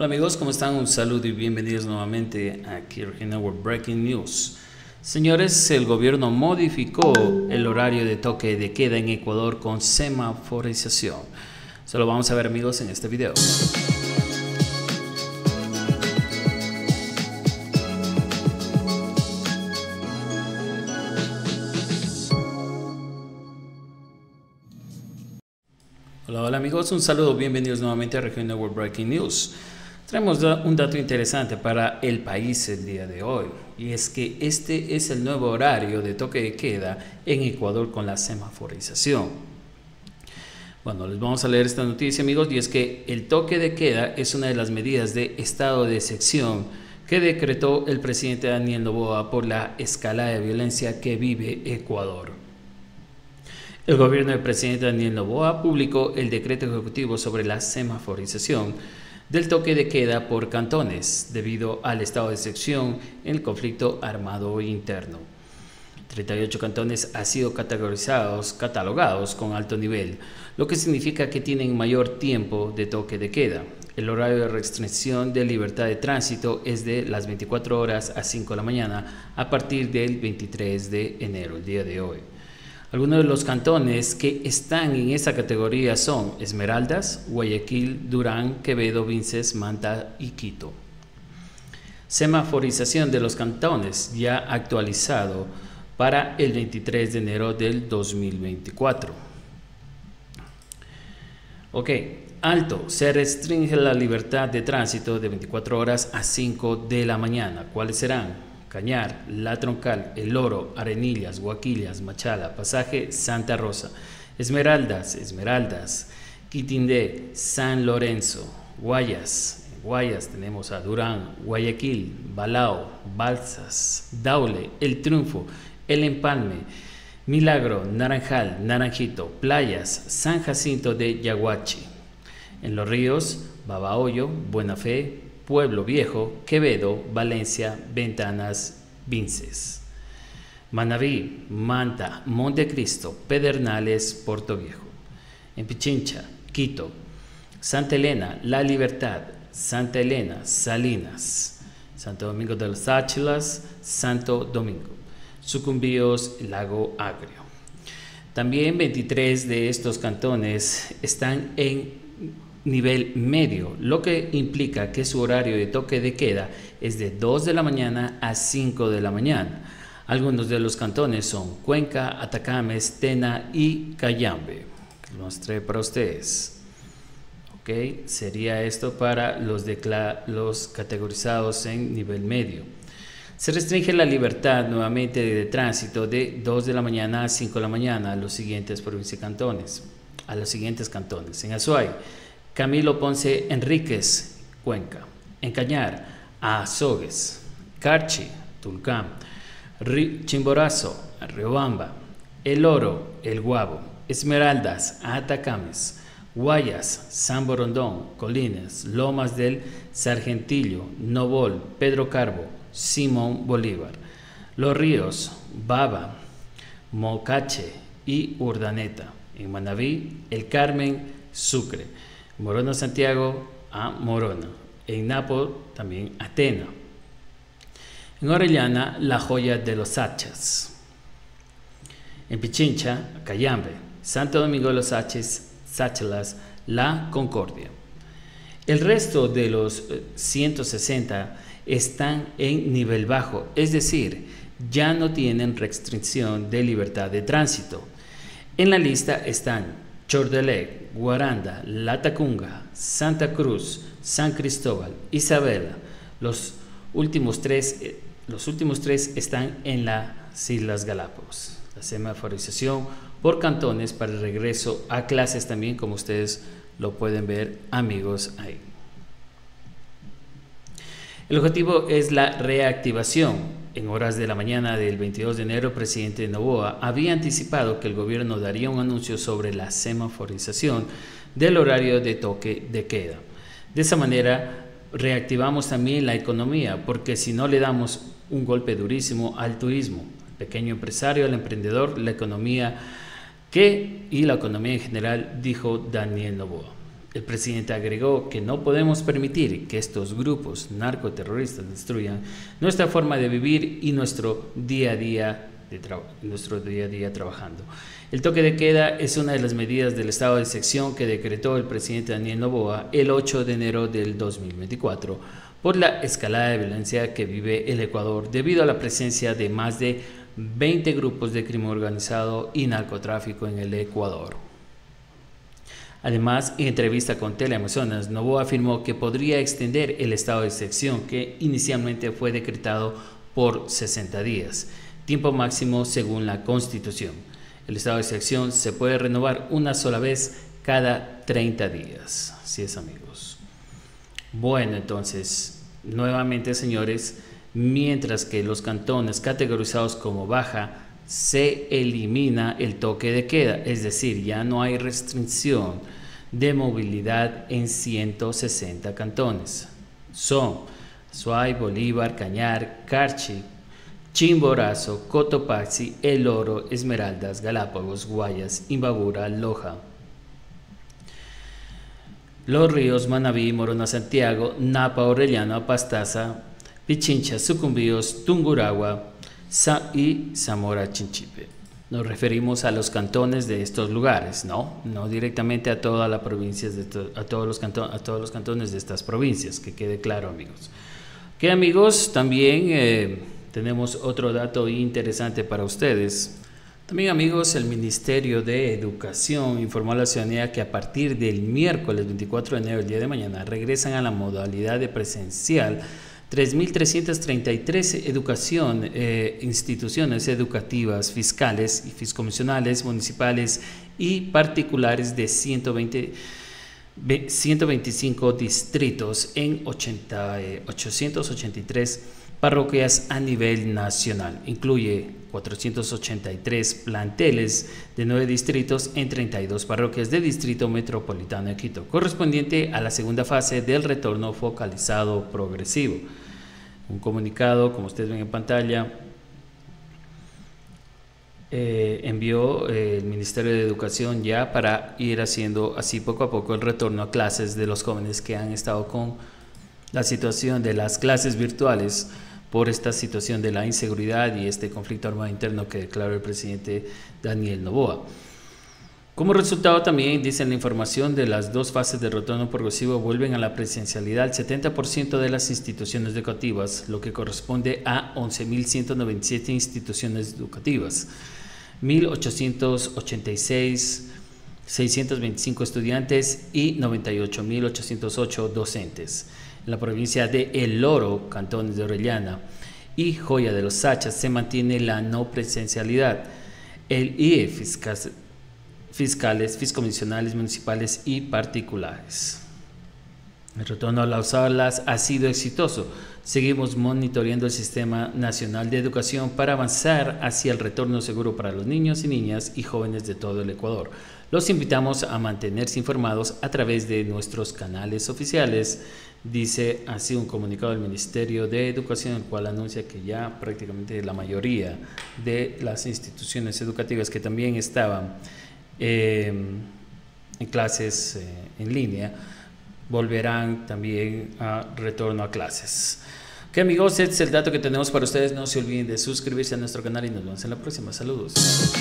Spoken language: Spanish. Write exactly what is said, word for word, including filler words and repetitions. Hola amigos, ¿cómo están? Un saludo y bienvenidos nuevamente aquí a Region Network Breaking News. Señores, el gobierno modificó el horario de toque de queda en Ecuador con semaforización. Eso lo vamos a ver amigos en este video. Hola, hola amigos, un saludo, bienvenidos nuevamente a Region Network Breaking News. Traemos un dato interesante para el país el día de hoy, y es que este es el nuevo horario de toque de queda en Ecuador con la semaforización. Bueno, les vamos a leer esta noticia amigos, y es que el toque de queda es una de las medidas de estado de excepción que decretó el presidente Daniel Noboa por la escalada de violencia que vive Ecuador. El gobierno del presidente Daniel Noboa publicó el decreto ejecutivo sobre la semaforización del toque de queda por cantones debido al estado de excepción en el conflicto armado interno. treinta y ocho cantones han sido categorizados, catalogados con alto nivel, lo que significa que tienen mayor tiempo de toque de queda. El horario de restricción de libertad de tránsito es de las veinticuatro horas a cinco de la mañana a partir del veintitrés de enero, el día de hoy. Algunos de los cantones que están en esta categoría son Esmeraldas, Guayaquil, Durán, Quevedo, Vinces, Manta y Quito. Semaforización de los cantones ya actualizado para el veintitrés de enero del dos mil veinticuatro. Ok, alto, se restringe la libertad de tránsito de veinticuatro horas a cinco de la mañana. ¿Cuáles serán? Cañar, La Troncal, El Oro, Arenillas, Guaquillas, Machala, Pasaje, Santa Rosa, Esmeraldas, Esmeraldas, Quitindé, San Lorenzo, Guayas, Guayas tenemos a Durán, Guayaquil, Balao, Balsas, Daule, El Triunfo, El Empalme, Milagro, Naranjal, Naranjito, Playas, San Jacinto de Yaguachi, en Los Ríos, Babahoyo, Buena Fe, Pueblo Viejo, Quevedo, Valencia, Ventanas, Vinces, Manabí, Manta, Montecristo, Pedernales, Puerto Viejo, en Pichincha, Quito, Santa Elena, La Libertad, Santa Elena, Salinas, Santo Domingo de los Áchilas, Santo Domingo, Sucumbíos, Lago Agrio. También veintitrés de estos cantones están en nivel medio, lo que implica que su horario de toque de queda es de dos de la mañana a cinco de la mañana. Algunos de los cantones son Cuenca, Atacames, Tena y Cayambe. Los tres para ustedes. Ok, sería esto para los, los categorizados en nivel medio. Se restringe la libertad nuevamente de tránsito de dos de la mañana a cinco de la mañana a los siguientes provincias y cantones. A los siguientes cantones. En Azuay, Camilo Ponce Enríquez, Cuenca. En Cañar, Azogues, Carchi, Tulcán, Chimborazo, Riobamba, El Oro, El Guabo, Esmeraldas, Atacames, Guayas, San Borondón, Colines, Lomas del Sargentillo, Novol, Pedro Carbo, Simón Bolívar, Los Ríos, Baba, Mocache y Urdaneta. En Manabí, El Carmen, Sucre. Morona Santiago a Morona, en Napo también Atena, en Orellana La Joya de los Hachas, en Pichincha Cayambe, Santo Domingo de los Haches, Sáchalas, La Concordia. El resto de los ciento sesenta están en nivel bajo, es decir, ya no tienen restricción de libertad de tránsito. En la lista están Chordelec, Guaranda, La Tacunga, Santa Cruz, San Cristóbal, Isabela. Los últimos tres, los últimos tres están en las Islas Galápagos. La semaforización por cantones para el regreso a clases también, como ustedes lo pueden ver, amigos, ahí. El objetivo es la reactivación. En horas de la mañana del veintidós de enero, el presidente Noboa había anticipado que el gobierno daría un anuncio sobre la semaforización del horario de toque de queda. De esa manera, reactivamos también la economía, porque si no le damos un golpe durísimo al turismo, al pequeño empresario, al emprendedor, la economía que y la economía en general, dijo Daniel Noboa. El presidente agregó que no podemos permitir que estos grupos narcoterroristas destruyan nuestra forma de vivir y nuestro día a día de nuestro día a día trabajando. El toque de queda es una de las medidas del estado de excepción que decretó el presidente Daniel Noboa el ocho de enero del dos mil veinticuatro por la escalada de violencia que vive el Ecuador debido a la presencia de más de veinte grupos de crimen organizado y narcotráfico en el Ecuador. Además, en entrevista con Teleamazonas, Noboa afirmó que podría extender el estado de excepción que inicialmente fue decretado por sesenta días, tiempo máximo según la Constitución. El estado de excepción se puede renovar una sola vez cada treinta días. Así es, amigos. Bueno, entonces, nuevamente, señores, mientras que los cantones categorizados como baja, se elimina el toque de queda, es decir, ya no hay restricción de movilidad en ciento sesenta cantones. Son Suay, Bolívar, Cañar, Carchi, Chimborazo, Cotopaxi, El Oro, Esmeraldas, Galápagos, Guayas, Imbabura, Loja, Los Ríos, Manabí, Morona, Santiago, Napa, Orellana, Pastaza, Pichincha, Sucumbíos, Tungurahua y Zamora Chinchipe. Nos referimos a los cantones de estos lugares, no, no directamente a todas las provincias, de to a, todos los canton a todos los cantones de estas provincias, que quede claro, amigos. Que amigos, también eh, tenemos otro dato interesante para ustedes. También, amigos, el Ministerio de Educación informó a la ciudadanía que a partir del miércoles veinticuatro de enero, el día de mañana, regresan a la modalidad de presencial tres mil trescientas treinta y tres educación, eh, instituciones educativas fiscales y fiscomisionales, municipales y particulares de ciento veinte, ciento veinticinco distritos en ochenta, eh, ochocientas ochenta y tres parroquias a nivel nacional. Incluye cuatrocientos ochenta y tres planteles de nueve distritos en treinta y dos parroquias del Distrito Metropolitano de Quito, correspondiente a la segunda fase del retorno focalizado progresivo. Un comunicado, como ustedes ven en pantalla, eh, envió eh, el Ministerio de Educación ya para ir haciendo así poco a poco el retorno a clases de los jóvenes que han estado con la situación de las clases virtuales por esta situación de la inseguridad y este conflicto armado interno que declaró el presidente Daniel Noboa. Como resultado, también dice la información, de las dos fases de retorno progresivo vuelven a la presencialidad el setenta por ciento de las instituciones educativas, lo que corresponde a once mil ciento noventa y siete instituciones educativas, mil ochocientos ochenta y seis mil seiscientos veinticinco estudiantes y noventa y ocho mil ochocientos ocho docentes. En la provincia de El Oro, cantones de Orellana y Joya de los Sachas, se mantiene la no presencialidad. El I E, fiscas, fiscales, fiscomisionales, municipales y particulares. El retorno a las aulas ha sido exitoso. Seguimos monitoreando el Sistema Nacional de Educación para avanzar hacia el retorno seguro para los niños y niñas y jóvenes de todo el Ecuador. Los invitamos a mantenerse informados a través de nuestros canales oficiales. Dice así un comunicado del Ministerio de Educación, el cual anuncia que ya prácticamente la mayoría de las instituciones educativas que también estaban eh, en clases eh, en línea volverán también a retorno a clases. Ok, amigos, este es el dato que tenemos para ustedes. No se olviden de suscribirse a nuestro canal y nos vemos en la próxima. Saludos.